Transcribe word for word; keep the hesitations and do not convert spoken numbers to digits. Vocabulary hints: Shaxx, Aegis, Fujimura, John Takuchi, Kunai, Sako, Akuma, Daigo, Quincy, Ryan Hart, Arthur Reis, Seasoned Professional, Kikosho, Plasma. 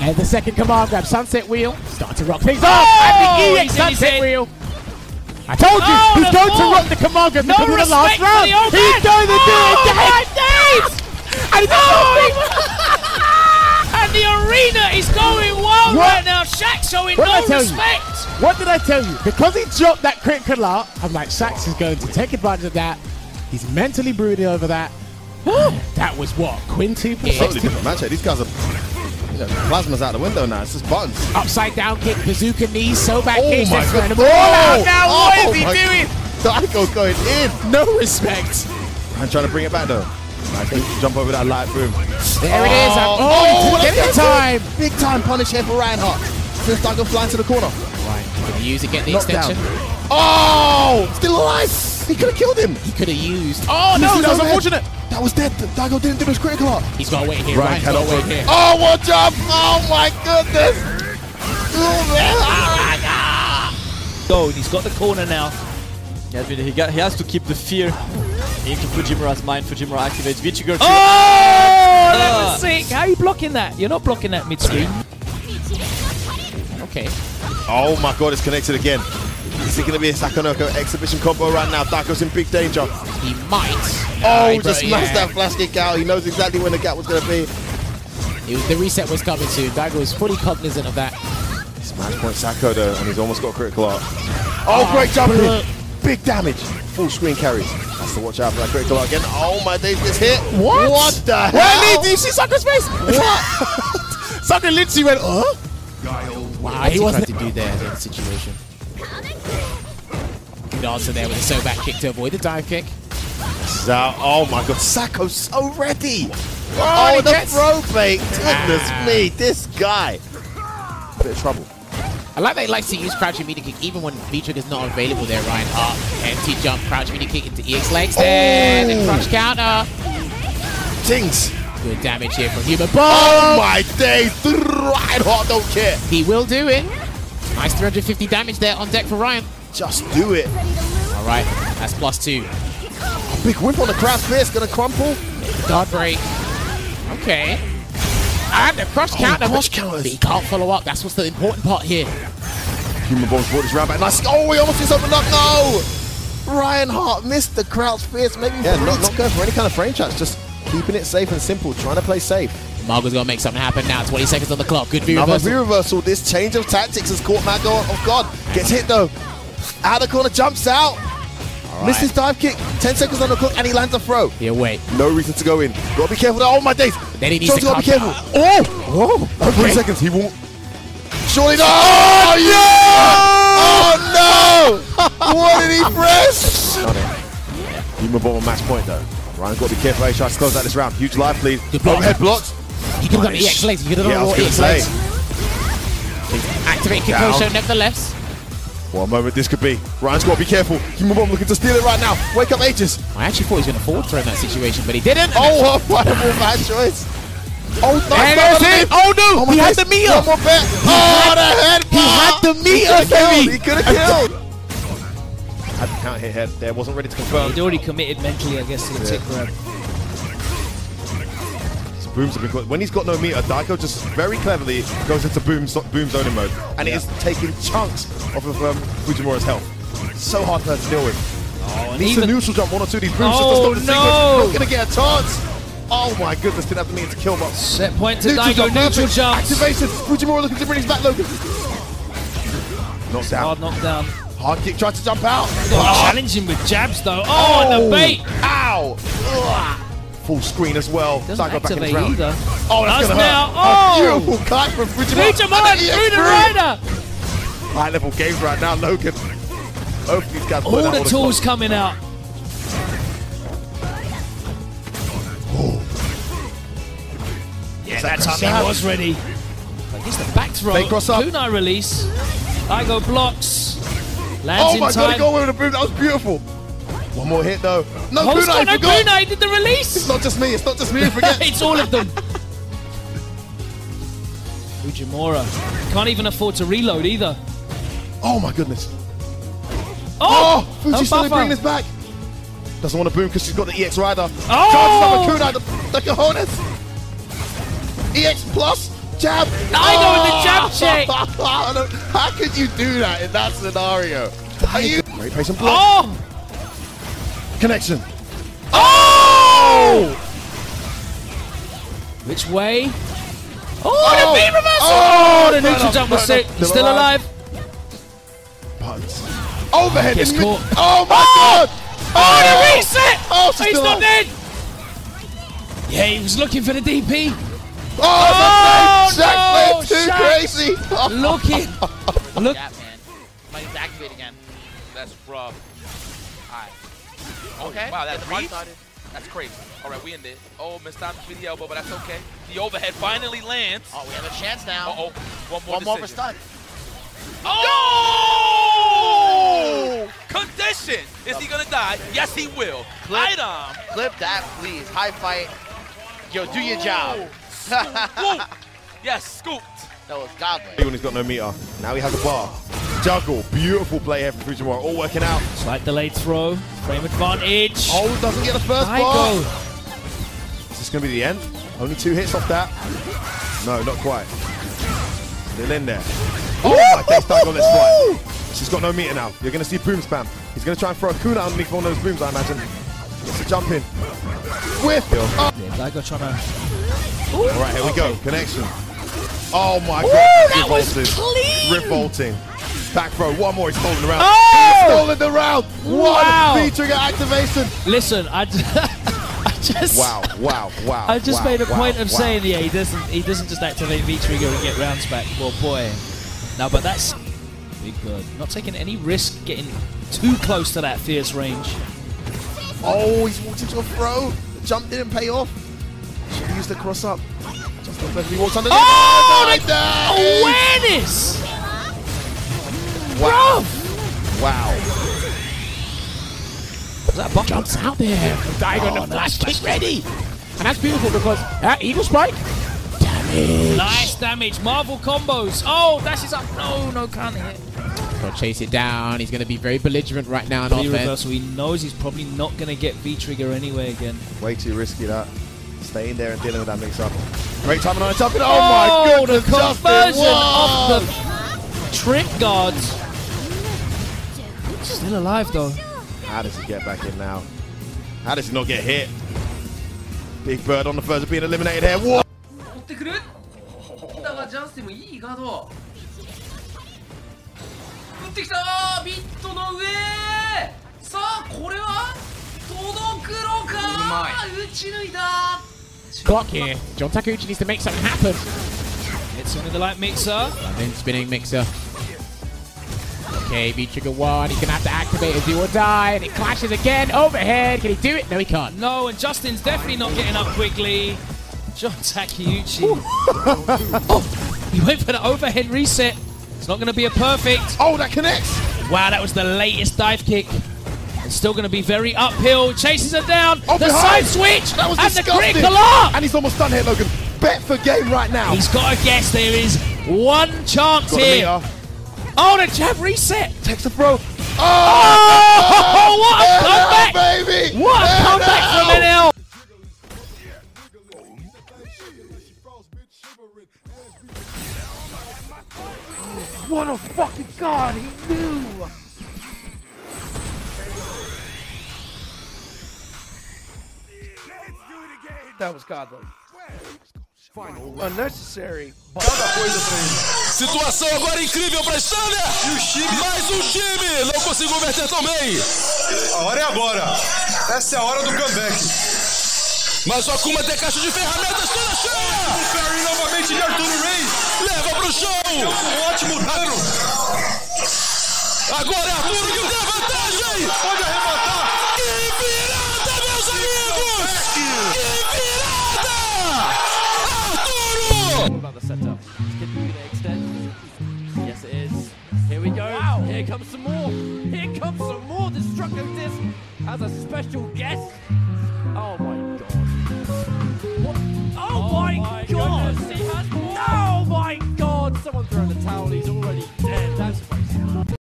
And the second command grab. Sunset Wheel. Start to rock things off. Oh, and the E X Sunset Wheel. I told you, oh, he's going ball. to rock the command grab no because of the last round. The he's going to do it again. And he's oh. And the arena is going wild what? right now. Shaxx showing what no respect. You? What did I tell you? Because he dropped that critical art, I'm like, Shaxx is going to take advantage of that. He's mentally brooding over that. That was what? Quincy? Yeah. Totally different match. These guys are... Plasma's out the window now, it's just buttons. Upside down kick, bazooka knees, so back oh cage, that's incredible. All out now, oh, what is he doing? Daigo going in. No respect. I'm trying to bring it back though. I can jump over that light boom. There oh. it is. Oh, oh, oh big time. Big time punish here for Ryan Hart. Since Daigo flying to the corner. Right, can he use it, get the Knocked extension? Down. Oh! Still alive! He could have killed him. He could have used. Oh no, that was unfortunate. That was dead. Daigo didn't do his critical art. He's got to wait here. Ryan's got to wait here. Oh, what jump! Oh my goodness! Go. He's got the corner now. He has, he got, he has to keep the fear into Fujimura's mind. Fujimura activates Vichiger. Oh, uh, that was sick. How are you blocking that? You're not blocking that mid screen. Okay. Oh my God! It's connected again. Is it going to be a Sakonoko exhibition combo right now? Daigo's in big danger. He might. Oh, no, just smashed yeah. that flash kick out. He knows exactly when the gap was going to be. It was, the reset was coming soon. Daigo was fully cognizant of that. It's match point Sako though, and he's almost got a critical art. Oh, oh great jump! Big damage. Full screen carries. Has to watch out for that critical art again. Oh my days, this hit. What? What the hell? Well, do you see Sako's face? What? Sako literally went, oh? Wow, he, he wasn't to do there in that situation. Good answer there with a so back kick to avoid the dive kick. So, oh my God, Sako's so ready! Oh, oh the gets... throw fake! Goodness ah. me, this guy! Bit of trouble. I like that he likes to use crouch media kick even when V-trigger's not available there, Ryan Hart. Empty jump, crouch media kick into E X legs there, oh. then crouch counter. Tings! Good damage here from Human Bomb! Oh my days! Ryan Hart don't care! He will do it! Nice three hundred fifty damage there on deck for Ryan. Just do it. All right, that's plus two. Oh, big whip on the crowd clear. It's going to crumple. Guard break. Okay. And the cross oh, counter. Cross counters. He can't follow up. That's what's the important part here. Human Bomb's brought this round back. Nice. Oh, he almost just opened up. No! Ryan Hart missed the crowd fierce. Maybe yeah, not, not going for any kind of frame chance. Just keeping it safe and simple. Trying to play safe. Margo's going to make something happen now. twenty seconds on the clock. Good view reversal. reversal. This change of tactics has caught Margo. Oh, God. Gets hit, though. Out of the corner. Jumps out. Right. Misses his dive kick. ten seconds on the clock, and he lands a throw. Yeah, wait. No reason to go in. Got to be careful. Though. Oh, my days. Then he needs John's to got to be careful. Out. Oh. Oh. Okay. three seconds. He won't. Surely not. Oh, yeah. Oh, no. What did he press? Got it. Human Bomb on match point, though. Ryan's got to be careful. He tries to close out this round. Huge life lead. Overhead blocks. He could have got E X legs, he could have yeah, got E X legs. Activate Kikosho nevertheless. What a moment this could be. Ryan's got to be careful. Human Bomb looking to steal it right now. Wake up Aegis. I actually thought he was going to forward throw in that situation, but he didn't. Oh, what a bad choice. Oh, nice it. Oh no, oh, he had the meter. One more bet. Oh, the head. He had the meter. He could have killed. I had to count hit head there. Wasn't ready to confirm. He'd already committed mentally, I guess, to the tick grab. Booms have been caught. When he's got no meter, Daigo just very cleverly goes into boom, boom zoning mode. And yeah. it is taking chunks off of um, Fujimura's health. So hard for her to deal with. Oh, needs even... a neutral jump, one or two, these booms oh, just to stop the no. sequence. Not going to get a chance. Oh my goodness, didn't have the meter to kill, but... Set point to neutral Daigo, jump, neutral jump. Activation, Fujimura looking to bring his back low. Knocked down. Hard knockdown. Hard kick, tried to jump out. Oh. Challenging with jabs though. Oh, oh. and the bait. Ow. Ugh. Full screen as well. Doesn't Daigo back in the round. Either. Oh, that's going to hurt. Oh. A beautiful cut from Fujimura. Fujimura through the rider. High level games right now, Logan. Hopefully these guys all the all tools the coming out. Oh. Yeah, that time he was ready. But he's the back throw. Kunai release. Daigo blocks. Lands in time. Oh my God, he got away with a boom. That was beautiful. One more hit though. No, Kunai, got no Kunai did the release. It's not just me. It's not just me. Forget. It's all of them. Fujimura can't even afford to reload either. Oh my goodness. Oh, oh Fuji's still bringing this back. Doesn't want to boom because she's got the E X rider. Oh, can't stop a Kunai. The, the cojones. E X plus. jab! Daigo oh! with the jab shake! How could you do that in that scenario? Daigo. Are you? Great place and block. Oh! Connection. Oh! Which way? Oh, oh! The B reversal! Oh, oh the neutral jump was sick. Still, still alive. Punch. Overhead. It's caught. Oh my oh! god! Oh, oh, the reset! Oh, he's not alive. Dead! Yeah, he was looking for the D P. Oh, oh the no! Shaxx too crazy! Looking! Look! Yeah, man. Somebody's activate again. That's rough. Alright. Okay. Oh, wow, that's one-sided. That's crazy. Alright, we in this. Oh, missed time with the elbow, but that's okay. The overhead finally lands. Oh, we have a chance now. Uh-oh. One more One more for stun. Oh! No! Condition! Is he gonna die? Yes, he will. Clip, Item. Clip that, please. High fight. Yo, do oh. your job. Yes, scooped. That was godly. When he's got no meter. Now he has a bar. Juggle. Beautiful play here from Fujimura. All working out. Slight delayed throw. Frame advantage. Oh, doesn't get the first bar. Is this gonna be the end? Only two hits off that. No, not quite. Still in there. Oh my days, Daigo, let's fly. She's got no meter now. You're going to see boom spam. He's going to try and throw a Kunai underneath one of those booms, I imagine. Gets a jump in. Whiff! Oh. Yeah, Daigo trying to... Ooh. All right, here okay. we go. Connection. Oh my Ooh, god. That Revolting. was clean. Revolting. Back throw. One more. He's holding around. Oh! He's holding the round. One wow. featuring activation. Listen, I... Just, wow! Wow! Wow! I just wow, made a wow, point of wow. saying, yeah, he doesn't, he doesn't just activate V trigger and get rounds back. Well, boy. Now, but that's big good. Not taking any risk getting too close to that fierce range. Oh, he's walked into a throw. The jump didn't pay off. Should have used the cross up. Just he walked under. Oh, the awareness! Wow! Bro. Wow! That bump jumps out there. Daigo oh, the flash kick flash. ready. And that's beautiful because that Eagle Strike. Damage. Nice damage. Marvel combos. Oh, dashes up. No, no, can't hit. He'll chase it down. He's going to be very belligerent right now in offense. Reversal. He knows he's probably not going to get V trigger anyway again. Way too risky that. Staying there and dealing with that mix up. Great time on a jump. Oh, oh my goodness. The conversion off the trip guards. Still alive though. How does he get back in now? How does he not get hit? Big Bird on the verge of being eliminated here. What? Clock here. John Takuchi needs to make something happen. It's under the light mixer. And then spinning mixer. Okay, V trigger one, he's gonna have to activate his do or die, and it clashes again, overhead, can he do it? No, he can't. No, and Justin's definitely not getting up quickly. John Takuchi. Oh, he went for the overhead reset. It's not gonna be a perfect. Oh, that connects! Wow, that was the latest dive kick. It's still gonna be very uphill, chases her down, oh, the behind. side switch, that was and disgusting. the critical arc! And he's almost done here, Logan. Bet for game right now. He's got a guess, there is one chance here. Oh, the jab reset! Takes the throw. Oh! oh what a comeback! Out, baby. What a comeback out. from N L! What a fucking god! He knew! That was godly. Unnecessary. Cada coisa foi. Situação agora incrível para a Xander. Mais um time. Não conseguiu verter também. A hora é agora. Essa é a hora do comeback. Mas o Akuma tem caixa de ferramentas toda cheia. O Ferry novamente de Arthur Reis. Leva pro chão. Um ótimo dano. Agora é Arthur que tem vantagem. Pode arrematar. Que virada, meus amigos. Que virada. About the setup. Could be the extent. Yes, it is. Here we go. Wow. Here comes some more. Here comes some more destructive disc as a special guest. Oh my.